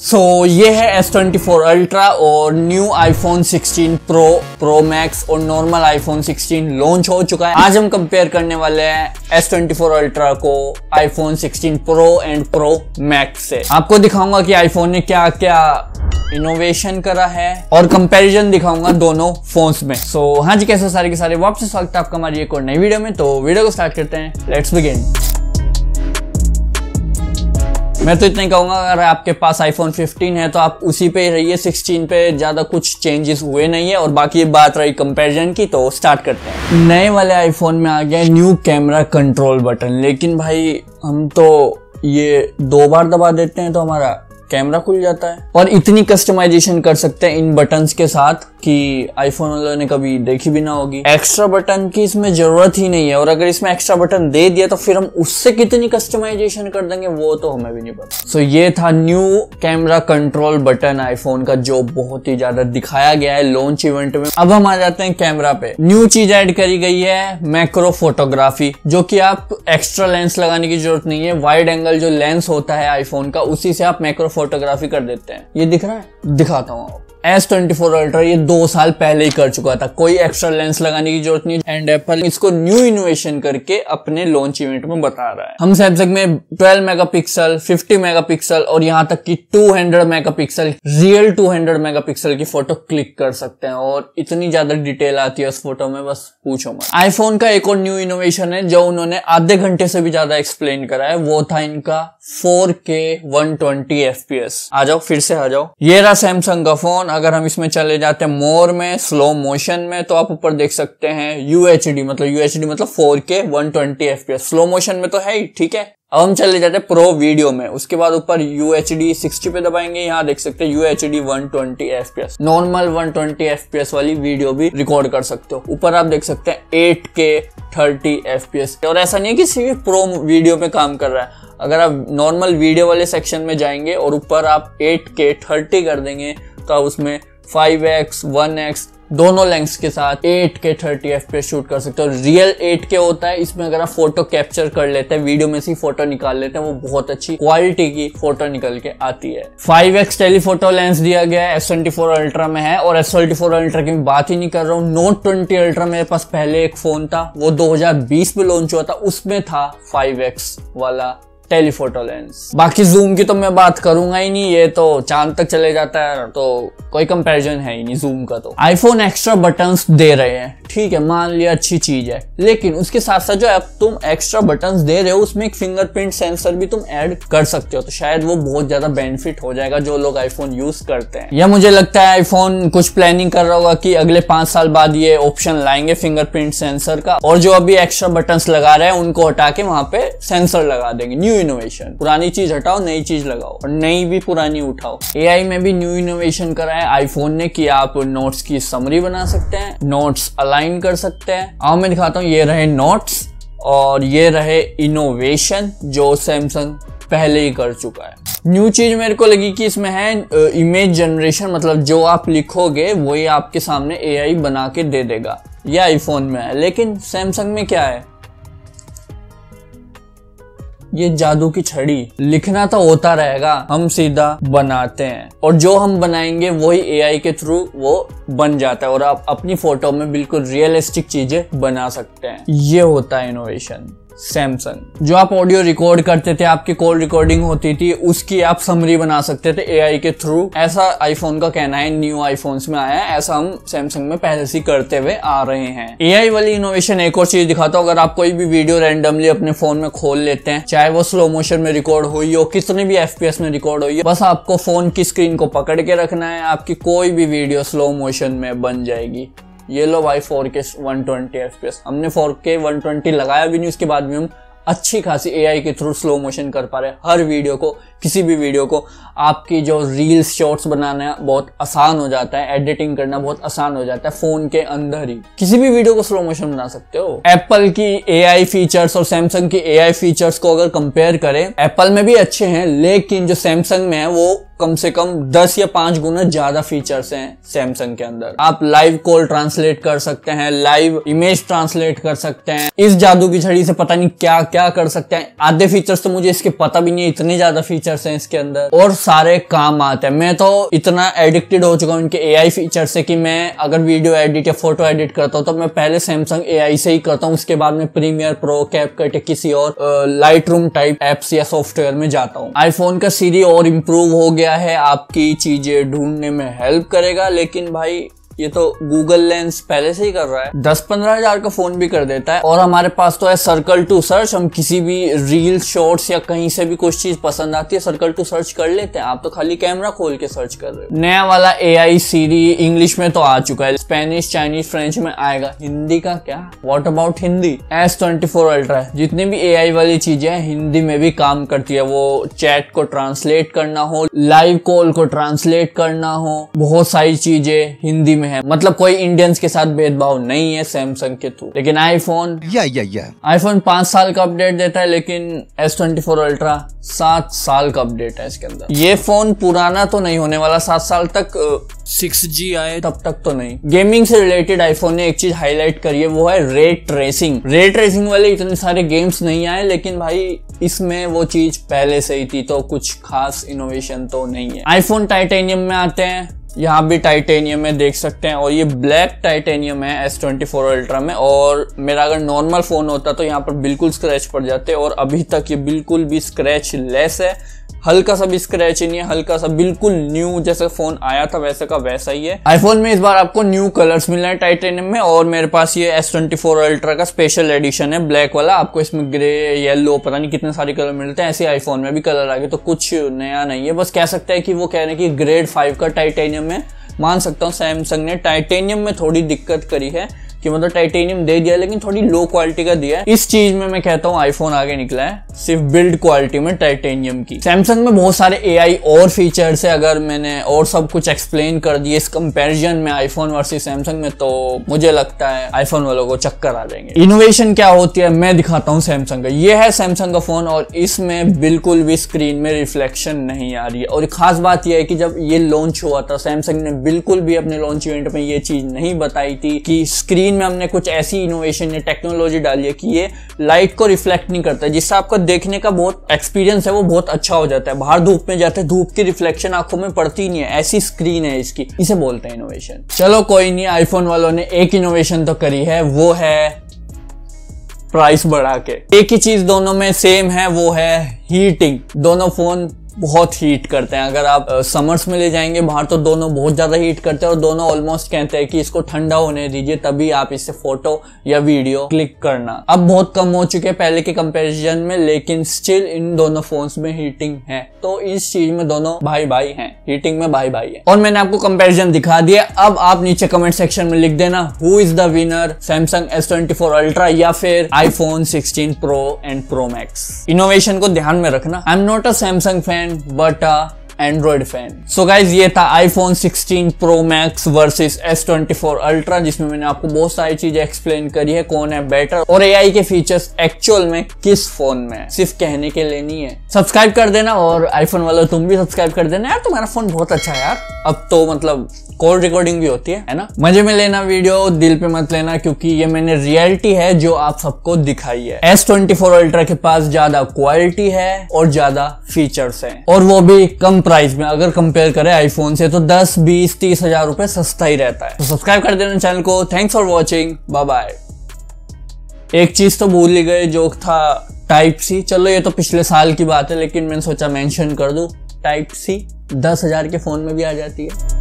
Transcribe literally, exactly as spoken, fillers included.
सो so, ये है S twenty four ultra और new iPhone sixteen pro pro max और नॉर्मल आईफोन सिक्सटीन लॉन्च हो चुका है। आज हम कंपेयर करने वाले हैं एस ट्वेंटी फोर अल्ट्रा को iPhone sixteen pro and pro max से। आपको दिखाऊंगा कि आईफोन ने क्या क्या इनोवेशन करा है और कंपैरिजन दिखाऊंगा दोनों फोन्स में। सो so, हाँ जी, कैसे सारे के सारे वापस स्वागत है आपका हमारी एक और नई वीडियो में। तो वीडियो को स्टार्ट करते हैं, लेट्स बिगिन। मैं तो इतना ही कहूँगा, अगर आपके पास आईफोन फिफ्टीन है तो आप उसी पे रहिए, सिक्सटीन पे ज़्यादा कुछ चेंजेस हुए नहीं है। और बाकी ये बात रही कंपैरिजन की, तो स्टार्ट करते हैं। नए वाले आईफोन में आ गया न्यू कैमरा कंट्रोल बटन, लेकिन भाई हम तो ये दो बार दबा देते हैं तो हमारा कैमरा खुल जाता है। और इतनी कस्टमाइजेशन कर सकते हैं इन बटन्स के साथ कि आईफोन वालों ने कभी देखी भी ना होगी। एक्स्ट्रा बटन की इसमें जरूरत ही नहीं है, और अगर इसमें एक्स्ट्रा बटन दे दिया तो फिर हम उससे कितनी कस्टमाइजेशन कर देंगे वो तो हमें भी नहीं पता। सो so, ये था new camera control button iPhone का, जो बहुत ही ज्यादा दिखाया गया है लॉन्च इवेंट में। अब हम आ जाते हैं कैमरा पे। न्यू चीज एड करी गई है मैक्रो फोटोग्राफी, जो की आप एक्स्ट्रा लेंस लगाने की जरूरत नहीं है। वाइड एंगल जो लेंस होता है आईफोन का, उसी से आप मैक्रो फोटोग्राफी कर देते हैं। ये दिख रहा है, दिखाता हूँ आपको। एस ट्वेंटी फोर अल्ट्रा ये दो साल पहले ही कर चुका था, कोई एक्स्ट्रा लेंस लगाने की जरूरत नहीं। एंड एप्पल इसको न्यू इनोवेशन करके अपने लॉन्च इवेंट में बता रहा है। हम सैमसंग में ट्वेल्व मेगापिक्सल, फिफ्टी मेगापिक्सल और यहाँ तक कि two hundred megapixel, real two hundred megapixel की फोटो क्लिक कर सकते हैं। और इतनी ज्यादा डिटेल आती है उस फोटो में, बस पूछो मत। आईफोन का एक और न्यू इनोवेशन है जो उन्होंने आधे घंटे से भी ज्यादा एक्सप्लेन करा है, वो था इनका four K one twenty F P S. आ जाओ, फिर से आ जाओ। ये रहा सैमसंग का फोन। अगर हम इसमें चले जाते हैं मोर में, स्लो मोशन में, तो आप ऊपर देख सकते हैं यू एच डी, मतलब यू एच डी मतलब four K one twenty F P S. Slow motion में तो है ही, ठीक है। अब हम चले जाते हैं प्रो वीडियो में, उसके बाद ऊपर यू एच डी सिक्सटी पे दबाएंगे, यहाँ देख सकते हैं U H D one twenty F P S. Normal one twenty F P S वाली वीडियो भी रिकॉर्ड कर सकते हो। ऊपर आप देख सकते हैं eight K thirty F P S. और ऐसा नहीं है कि सिर्फ प्रो वीडियो पे काम कर रहा है, अगर आप नॉर्मल वीडियो वाले सेक्शन में जाएंगे और ऊपर आप एट के थर्टी कर देंगे तो उसमें फाइव एक्स, वन एक्स दोनों लेंस के साथ eight K thirty F P S shoot कर सकते हो। रियल एट के होता है, इसमें अगर आप फोटो कैप्चर कर लेते हैं, वीडियो में से फोटो निकाल लेते हैं, वो बहुत अच्छी क्वालिटी की फोटो निकल के आती है। फाइव एक्स टेलीफोटो लेंस दिया गया है एस ट्वेंटी फोर अल्ट्रा में है। और एस ट्वेंटी फोर अल्ट्रा की बात ही नहीं कर रहा हूँ। नोट ट्वेंटी अल्ट्रा मेरे पास पहले एक फोन था, वो दो हज़ार बीस में लॉन्च हुआ था, उसमें था फाइव एक्स वाला टेलीफोटो लेंस। बाकी जूम की तो मैं बात करूंगा ही नहीं, ये तो चांद तक चले जाता है, तो कोई कंपैरिजन है ही नहीं जूम का। तो आईफोन एक्स्ट्रा बटन्स दे रहे हैं, ठीक है, मान लिया, अच्छी चीज है, लेकिन उसके साथ साथ जो अब तुम एक्स्ट्रा बटन्स दे रहे हो उसमें एक फिंगरप्रिंट सेंसर भी तुम ऐड कर सकते हो, तो शायद वो बहुत ज्यादा बेनिफिट हो जाएगा जो लोग आईफोन यूज करते हैं। या मुझे लगता है आईफोन कुछ प्लानिंग कर रहा होगा कि अगले पांच साल बाद ये ऑप्शन लाएंगे फिंगरप्रिंट सेंसर का, और जो अभी एक्स्ट्रा बटन्स लगा रहे हैं उनको हटा के वहां पे सेंसर लगा देंगे। न्यू इनोवेशन, पुरानी चीज हटाओ, नई चीज लगाओ, और नई भी पुरानी उठाओ। एआई में भी न्यू इनोवेशन करा है आईफोन ने कि आप नोट्स की समरी बना सकते हैं, नोट्स अलाइन कर सकते हैं। आओ मैं दिखाता हूँ, ये रहे नोट्स और ये रहे इनोवेशन जो सैमसंग पहले ही कर चुका है। न्यू चीज मेरे को लगी कि इसमें है इमेज जनरेशन, मतलब जो आप लिखोगे वही आपके सामने एआई बना के दे देगा। ये आईफोन में है, लेकिन सैमसंग में क्या है, ये जादू की छड़ी। लिखना तो होता रहेगा, हम सीधा बनाते हैं, और जो हम बनाएंगे वही एआई के थ्रू वो बन जाता है, और आप अपनी फोटो में बिल्कुल रियलिस्टिक चीजें बना सकते हैं। ये होता है इनोवेशन सैमसंग। जो आप ऑडियो रिकॉर्ड करते थे, आपकी कॉल रिकॉर्डिंग होती थी, उसकी आप समरी बना सकते थे एआई के थ्रू। ऐसा आईफोन का कहना है, न्यू आईफोन्स में आया है, ऐसा हम सैमसंग में पहले से करते हुए आ रहे हैं। एआई वाली इनोवेशन एक और चीज दिखाता हूँ। अगर आप कोई भी वीडियो रैंडमली अपने फोन में खोल लेते हैं, चाहे वो स्लो मोशन में रिकॉर्ड हुई हो, कितने भी एफपीएस में रिकॉर्ड हुई हो, बस आपको फोन की स्क्रीन को पकड़ के रखना है, आपकी कोई भी वीडियो स्लो मोशन में बन जाएगी। ये लो भाई four K one twenty F P S. हमने फोर के वन ट्वेंटी लगाया भी नहीं, उसके बाद भी हम अच्छी खासी एआई के थ्रू स्लो मोशन कर पा रहे हैं हर वीडियो को, किसी भी वीडियो को। आपकी जो रील्स शॉर्ट्स बनाना बहुत आसान हो जाता है, एडिटिंग करना बहुत आसान हो जाता है, फोन के अंदर ही किसी भी वीडियो को स्लो मोशन बना सकते हो। एप्पल की एआई फीचर्स और सैमसंग की एआई फीचर्स को अगर कंपेयर करें, एप्पल में भी अच्छे हैं, लेकिन जो सैमसंग में है वो कम से कम दस या पांच गुना ज्यादा फीचर्स हैं सैमसंग के अंदर। आप लाइव कॉल ट्रांसलेट कर सकते हैं, लाइव इमेज ट्रांसलेट कर सकते हैं, इस जादू की छड़ी से पता नहीं क्या क्या कर सकते हैं। आधे फीचर्स तो मुझे इसके पता भी नहीं, इतने ज्यादा फीचर फीचर्स हैं इसके अंदर और सारे काम आते हैं। मैं तो इतना एडिक्टेड हो चुका हूँ इनके एआई फीचर से कि मैं अगर वीडियो एडिट या फोटो एडिट करता हूँ तो मैं पहले सैमसंग एआई से ही करता हूँ, उसके बाद में प्रीमियर प्रो, कैपकट या किसी और लाइट रूम टाइप एप्स या सॉफ्टवेयर में जाता हूँ। आईफोन का सीरी और इम्प्रूव हो गया है, आपकी चीजें ढूंढने में हेल्प करेगा, लेकिन भाई ये तो गूगल लेंस पहले से ही कर रहा है, दस पंद्रह हजार का फोन भी कर देता है। और हमारे पास तो है सर्कल टू सर्च, हम किसी भी रील शॉर्ट्स या कहीं से भी कुछ चीज पसंद आती है सर्कल टू सर्च कर लेते हैं, आप तो खाली कैमरा खोल के सर्च कर रहे हो। नया वाला एआई सीरी इंग्लिश में तो आ चुका है, स्पेनिश, चाइनीज, फ्रेंच में आएगा, हिंदी का क्या? What about Hindi? S twenty four ultra जितनी भी एआई वाली चीजें हैं हिंदी में भी काम करती है, वो चैट को ट्रांसलेट करना हो, लाइव कॉल को ट्रांसलेट करना हो, बहुत सारी चीजें हिंदी है। मतलब कोई इंडियंस के साथ भेदभाव नहीं है सैमसंग के थ्रू। लेकिन आईफोन या या या आईफोन पांच साल का अपडेट देता है, लेकिन एस ट्वेंटी फोर अल्ट्रा सात साल का अपडेट है इसके अंदर। ये फोन पुराना तो नहीं होने वाला, सात साल तक सिक्स जी आए तब तक तो नहीं। गेमिंग से रिलेटेड आईफोन ने एक चीज हाईलाइट करी है, वो है रे ट्रेसिंग। रे ट्रेसिंग वाले इतने सारे गेम्स नहीं आए, लेकिन भाई इसमें वो चीज पहले से ही थी तो कुछ खास इनोवेशन तो नहीं है। आईफोन टाइटेनियम में आते हैं, यहाँ भी टाइटेनियम में देख सकते हैं, और ये ब्लैक टाइटेनियम है एस ट्वेंटी फोर अल्ट्रा में। और मेरा अगर नॉर्मल फोन होता तो यहाँ पर बिल्कुल स्क्रैच पड़ जाते, और अभी तक ये बिल्कुल भी स्क्रैच लेस है, हल्का सा भी स्क्रैच नहीं है, हल्का सा, बिल्कुल न्यू जैसे फोन आया था वैसे का वैसा ही है। आईफोन में इस बार आपको न्यू कलर्स मिल रहे हैं टाइटेनियम में, और मेरे पास ये एस ट्वेंटी फोर अल्ट्रा का स्पेशल एडिशन है ब्लैक वाला, आपको इसमें ग्रे, येलो, पता नहीं कितने सारे कलर मिलते हैं। ऐसे आईफोन में भी कलर आ गए तो कुछ नया नहीं है, बस कह सकते हैं कि वो कह रहे हैं कि ग्रेड फाइव का टाइटेनियम है। मान सकता हूँ सैमसंग ने टाइटेनियम में थोड़ी दिक्कत करी है कि मतलब टाइटेनियम दे दिया लेकिन थोड़ी लो क्वालिटी का दिया है। इस चीज में मैं कहता हूँ आईफोन आगे निकला है सिर्फ बिल्ड क्वालिटी में टाइटेनियम की। सैमसंग में बहुत सारे एआई और फीचर्स है, अगर मैंने और सब कुछ एक्सप्लेन कर दिए इस कंपैरिजन में आईफोन वर्सेस सैमसंग में तो मुझे लगता है आईफोन वालों को चक्कर आ जाएंगे। इनोवेशन क्या होती है मैं दिखाता हूँ सैमसंग का। ये है सैमसंग का फोन और इसमें बिल्कुल भी स्क्रीन में रिफ्लेक्शन नहीं आ रही है। और खास बात यह है कि जब ये लॉन्च हुआ था सैमसंग ने बिल्कुल भी अपने लॉन्च इवेंट में ये चीज नहीं बताई थी कि स्क्रीन में हमने कुछ ऐसी इनोवेशन या टेक्नोलॉजी डाली है कि ये लाइट को रिफ्लेक्ट नहीं करता, जिससे आपका देखने का बहुत एक्सपीरियंस है वो बहुत अच्छा हो जाता है। बाहर धूप में जाते हैं, धूप की रिफ्लेक्शन आंखों में पड़ती नहीं है, ऐसी स्क्रीन है इसकी, इसे बोलते हैं इनोवेशन। चलो कोई नहीं, आईफोन वालों ने एक इनोवेशन तो करी है, वो है प्राइस बढ़ा के। एक ही चीज दोनों में सेम है, वो है हीटिंग। दोनों फोन बहुत हीट करते हैं, अगर आप समर्स में ले जाएंगे बाहर तो दोनों बहुत ज़्यादा हीट करते हैं, और दोनों ऑलमोस्ट कहते हैं कि इसको ठंडा होने दीजिए तभी आप इससे फोटो या वीडियो क्लिक करना। अब बहुत कम हो चुके हैं पहले के कंपैरिजन में, लेकिन स्टिल इन दोनों फोन्स में हीटिंग है, तो इस चीज में दोनों भाई भाई हैं, हीटिंग में भाई भाई है। और मैंने आपको कंपेरिजन दिखा दिया, अब आप नीचे कमेंट सेक्शन में लिख देना who is the winner, Samsung S twenty four ultra या फिर iPhone sixteen pro and pro max. Innovation को ध्यान में रखना। I am not a Samsung fan but Android fan. So guys ये था iPhone sixteen pro max versus S twenty four ultra, जिसमें मैंने आपको बहुत सारी चीजें एक्सप्लेन करी है, कौन है बेटर और एआई के फीचर्स एक्चुअल में किस फोन में, सिर्फ कहने के लिए नहीं है। सब्सक्राइब कर देना, और आईफोन वालों तुम भी सब्सक्राइब कर देना यार, तुम्हारा फोन बहुत अच्छा है यार। अब तो मतलब कॉल रिकॉर्डिंग भी होती है, है ना। मजे में लेना वीडियो, दिल पे मत लेना, क्योंकि ये मैंने रियलिटी है जो आप सबको दिखाई है। एस ट्वेंटी फोर अल्ट्रा के पास ज्यादा क्वालिटी है और ज्यादा फीचर्स हैं, और वो भी कम प्राइस में। अगर कंपेयर करें आईफोन से तो दस बीस तीस हजार रुपए सस्ता ही रहता है। तो सब्सक्राइब कर देना चैनल को। Thanks for watching, bye bye. एक चीज तो भूल ही गए, जोक था टाइप सी। चलो ये तो पिछले साल की बात है, लेकिन मैंने सोचा मेंशन कर दूं, टाइप सी दस हजार के फोन में भी आ जाती है।